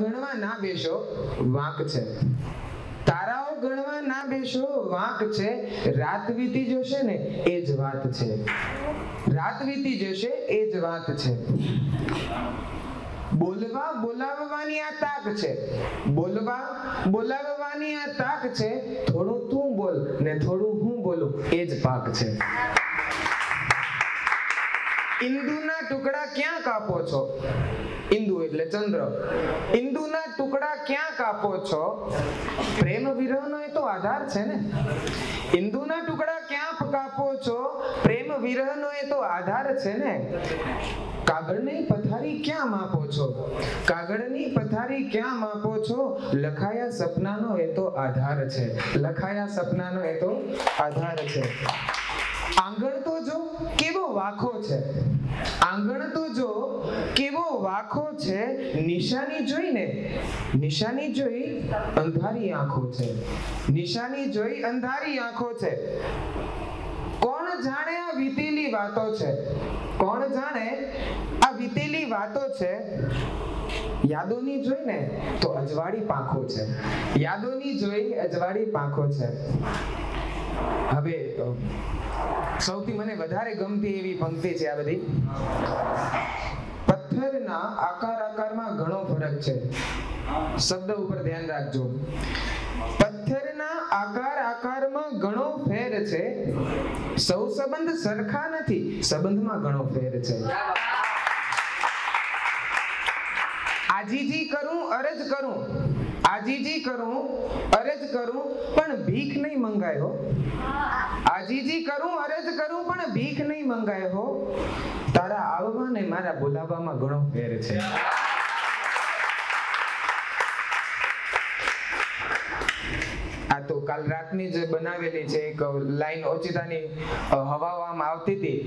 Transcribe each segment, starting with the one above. ગણવા ના બેસો વાંક છે, તારાઓ ગણવા ના બેસો વાંક છે, રાત વીતી જશે ને એ જ વાત છે, રાત વીતી જશે એ જ વાત છે। બોલવા બોલાવવાની આ તાક છે, બોલવા બોલાવવાની આ તાક છે, થોડું તું બોલ ને થોડું હું બોલું એ જ પાક છે। ઇન્દુના ટુકડા ક્યાં કાપો છો, ઇન્દુ એટલે ચંદ્ર, ઇન્દુના ટુકડા ક્યાં કાપો છો, પ્રેમ વિરહનો એ તો આધાર છે ને, ઇન્દુના ટુકડા ક્યાં કાપો છો, પ્રેમ વિરહનો એ તો આધાર છે ને। કાગળની પથારી ક્યાં માપો છો, કાગળની પથારી ક્યાં માપો છો, લખાયા સપનાનો એ તો આધાર છે, લખાયા સપનાનો એ તો આધાર છે। આંગણ તો જો કેવો વાખો છે, આંગણ તો જો કેવો વાખો છે, નિશાની જોઈને, નિશાની જોઈ અંધારી આંખો છે, નિશાની જોઈ અંધારી આંખો છે। કોણ જાણે આ વીતેલી વાતો છે, કોણ જાણે આ વીતેલી વાતો છે, યાદોની જોઈને તો અજવાળી પાંખો છે, યાદોની જોઈ અજવાળી પાંખો છે। હવે સૌથી મને વધારે ગમતી એવી પંક્તિ છે આ બધી, પથ્થરના આકાર આકારમાં ઘણો ફરક છે, શબ્દ ઉપર ધ્યાન રાખજો, પથ્થરના આકાર આકારમાં ઘણો ફેર છે, સૌ સંબંધ સરખા નથી, સંબંધમાં ઘણો ફેર છે। આજીજી કરું અરજ કરું, આજીજી કરું અરજ કરું પણ ભીખ નહીં મંગાયો, આજીજી કરું અરજ કરું પણ ભીખ નહીં મંગાયો, તારા આવવા ને મારા બોલાવવામાં ઘણો ફેર છે। આ તો કાલ રાતની જ બનાવેલી છે એક લાઈન, ઓચિતાની હવામાં આવતી હતી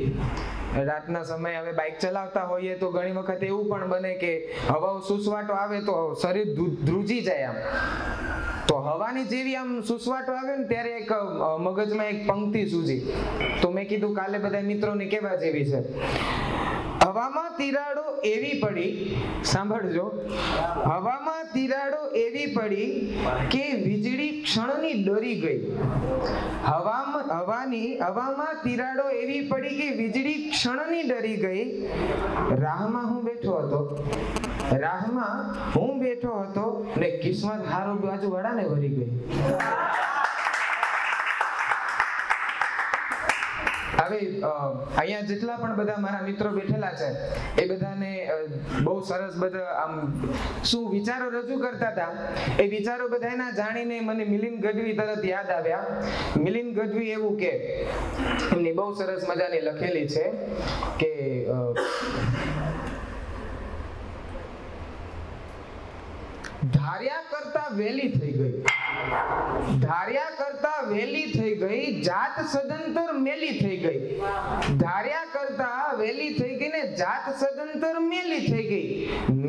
રાતના સમય, હવે બાઇક ચલાવતા હોઈએ તો ઘણી વખત એવું પણ બને કે હવા સુસવાટો આવે તો શરીર ધ્રુજી જાય, આમ તો હવાની જેવી આમ સુસવાટો આવે ને ત્યારે એક મગજમાં એક પંક્તિ સૂજી, તો મેં કીધું કાલે બધા મિત્રોને કહેવા જેવી છે, હવામાં તિરાડો એવી પડી, સાંભળજો, હવામાં તિરાડો એવી પડી કે વીજળી ક્ષણની ડરી ગઈ, હવામાં તિરાડો એવી પડી કે વીજળી ક્ષણની ડરી ગઈ, રાહમાં હું બેઠો હતો, રાહમાં હું બેઠો હતો ને કિસ્મત હારો બાજુ વાળાને વળી ગઈ। હવે અહીંયા જેટલા પણ બધા મારા મિત્રો બેઠેલા છે એ બધાને બહુ સરસ બધા આમ શું વિચારો રજૂ કરતા હતા, એ વિચારો બધાના જાણીને મને મિલિન ગઢવી તરત યાદ આવ્યા। મિલિન ગઢવી એવું કે એમની બહુ સરસ મજાની લખેલી છે કે ધાર્યા કરતા વેલી થઈ ગઈ, ધાર્યા કરતા વેલી થઈ ગઈ, જાત સદંતર મેલી થઈ ગઈ, ધાર્યા કરતા વેલી થઈ ગઈ ને જાત સદંતર મેલી થઈ ગઈ,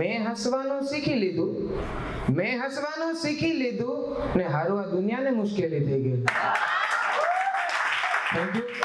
મેં હસવાનું શીખી લીધું, મેં હસવાનું શીખી લીધું ને હારું આ દુનિયાને મુશ્કેલી થઈ ગઈ। Thank you.